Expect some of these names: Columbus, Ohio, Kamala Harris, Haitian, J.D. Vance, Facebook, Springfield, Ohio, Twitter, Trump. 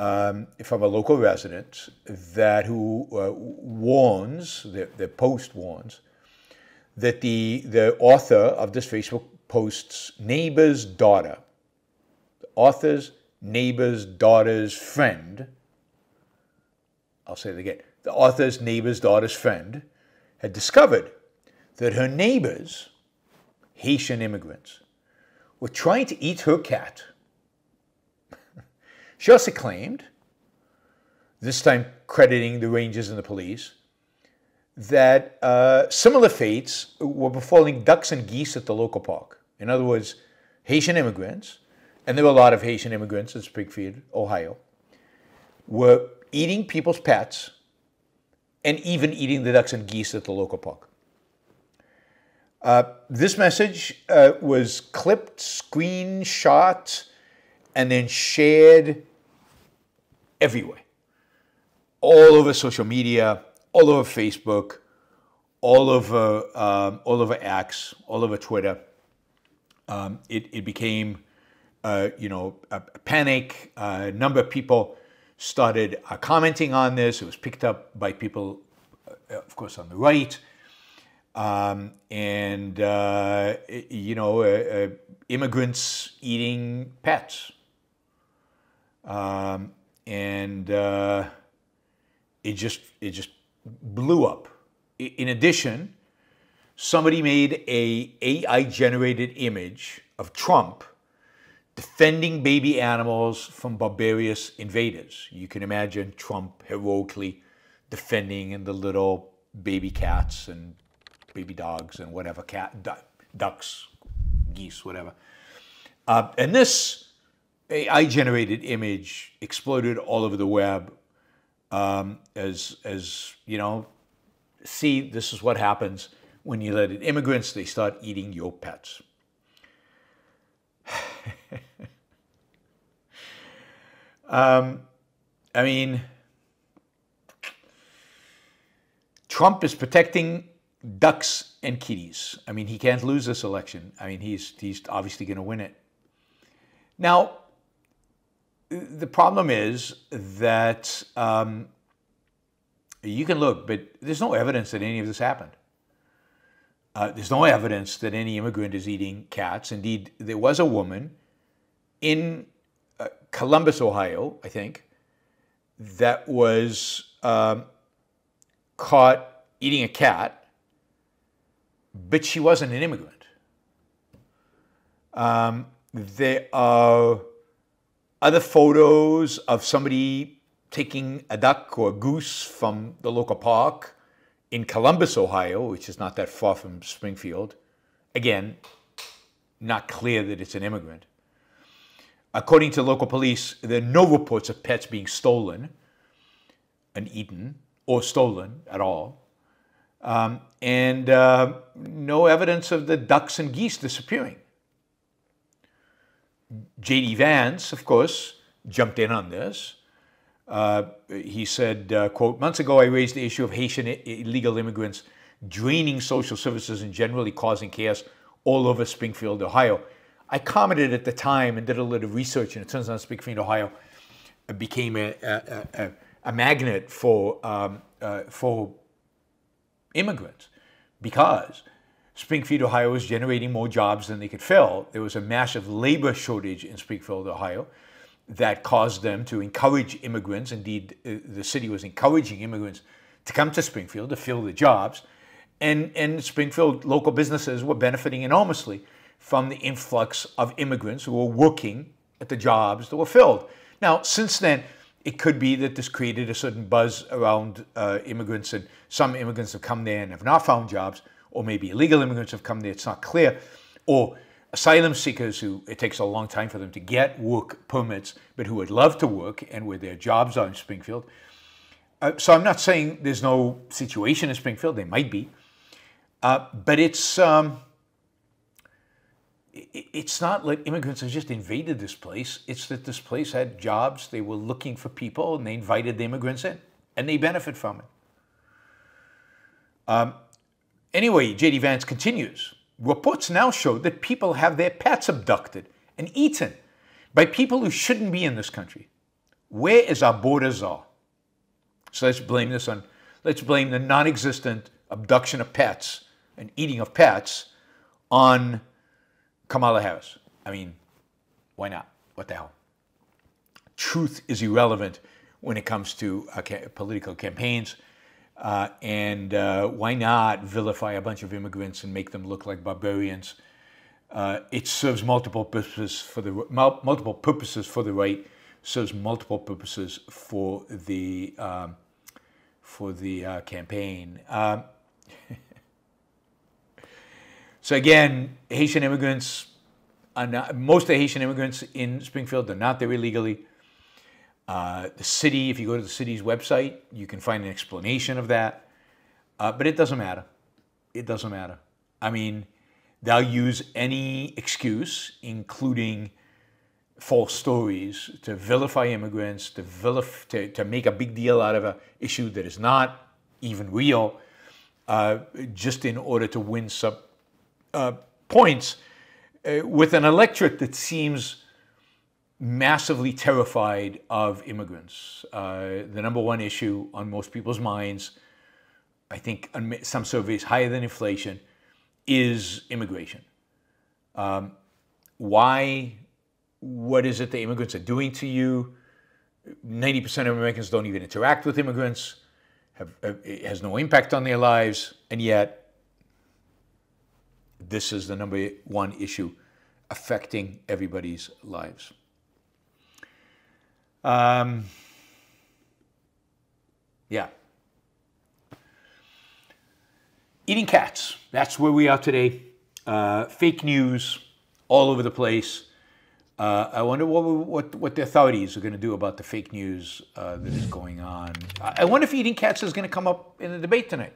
from a local resident that who warns, the post warns, that the author of this Facebook post's neighbor's daughter, the author's neighbor's daughter's friend, I'll say it again, the author's neighbor's daughter's friend had discovered that her neighbors, Haitian immigrants, were trying to eat her cat. She also claimed, this time crediting the Rangers and the police, that similar fates were befalling ducks and geese at the local park. In other words, Haitian immigrants, and there were a lot of Haitian immigrants in Springfield, Ohio, were eating people's pets and even eating the ducks and geese at the local park. This message was clipped, screenshot, and then shared everywhere, all over social media, all over Facebook, all over X, all over Twitter. It became, a panic. A number of people started commenting on this. It was picked up by people, of course, on the right. Immigrants eating pets. It just blew up. In addition, somebody made a AI-generated image of Trump defending baby animals from barbarous invaders. You can imagine Trump heroically defending the little baby cats and baby dogs and whatever, ducks, geese, whatever. And this AI-generated image exploded all over the web. See, this is what happens when you let in immigrants, they start eating your pets. I mean, Trump is protecting ducks and kitties. I mean, he can't lose this election. I mean, he's obviously going to win it. Now, the problem is that you can look, but there's no evidence that any of this happened. There's no evidence that any immigrant is eating cats. Indeed, there was a woman in Columbus, Ohio, I think, that was caught eating a cat, but she wasn't an immigrant. There are other photos of somebody taking a duck or a goose from the local park in Columbus, Ohio, which is not that far from Springfield. Again, not clear that it's an immigrant. According to local police, there are no reports of pets being stolen and eaten or stolen at all. No evidence of the ducks and geese disappearing. J.D. Vance, of course, jumped in on this. He said, quote, "Months ago, I raised the issue of Haitian illegal immigrants draining social services and generally causing chaos all over Springfield, Ohio." I commented at the time and did a little research, and it turns out Springfield, Ohio became a magnet for immigrants because Springfield, Ohio was generating more jobs than they could fill. There was a massive labor shortage in Springfield, Ohio, that caused them to encourage immigrants. Indeed, the city was encouraging immigrants to come to Springfield to fill the jobs. And Springfield local businesses were benefiting enormously from the influx of immigrants who were working at the jobs that were filled. Now, since then, it could be that this created a certain buzz around immigrants, and some immigrants have come there and have not found jobs, or maybe illegal immigrants have come there, it's not clear, or asylum seekers who it takes a long time for them to get work permits, but who would love to work and where their jobs are in Springfield. So I'm not saying there's no situation in Springfield, there might be, but it's not like immigrants have just invaded this place, it's that this place had jobs, they were looking for people, and they invited the immigrants in, and they benefit from it. Anyway, J.D. Vance continues. Reports now show that people have their pets abducted and eaten by people who shouldn't be in this country. Where is our borders are? So let's blame this on, let's blame the non-existent abduction of pets and eating of pets on Kamala Harris. I mean, why not? What the hell? Truth is irrelevant when it comes to political campaigns. Why not vilify a bunch of immigrants and make them look like barbarians? It serves multiple purposes for the right, serves multiple purposes for the campaign. So again, Haitian immigrants are not, most of the Haitian immigrants in Springfield, they're not there illegally. The city, if you go to the city's website, you can find an explanation of that. But it doesn't matter. It doesn't matter. I mean, they'll use any excuse, including false stories, to vilify immigrants, to make a big deal out of an issue that is not even real, just in order to win some points with an electorate that seems massively terrified of immigrants. The number one issue on most people's minds, I think on some surveys higher than inflation, is immigration. Why? What is it that immigrants are doing to you? 90% of Americans don't even interact with immigrants. It has no impact on their lives. And yet, this is the number one issue affecting everybody's lives. Yeah. Eating cats. That's where we are today. Fake news all over the place. I wonder what the authorities are going to do about the fake news that is going on. I wonder if eating cats is going to come up in the debate tonight.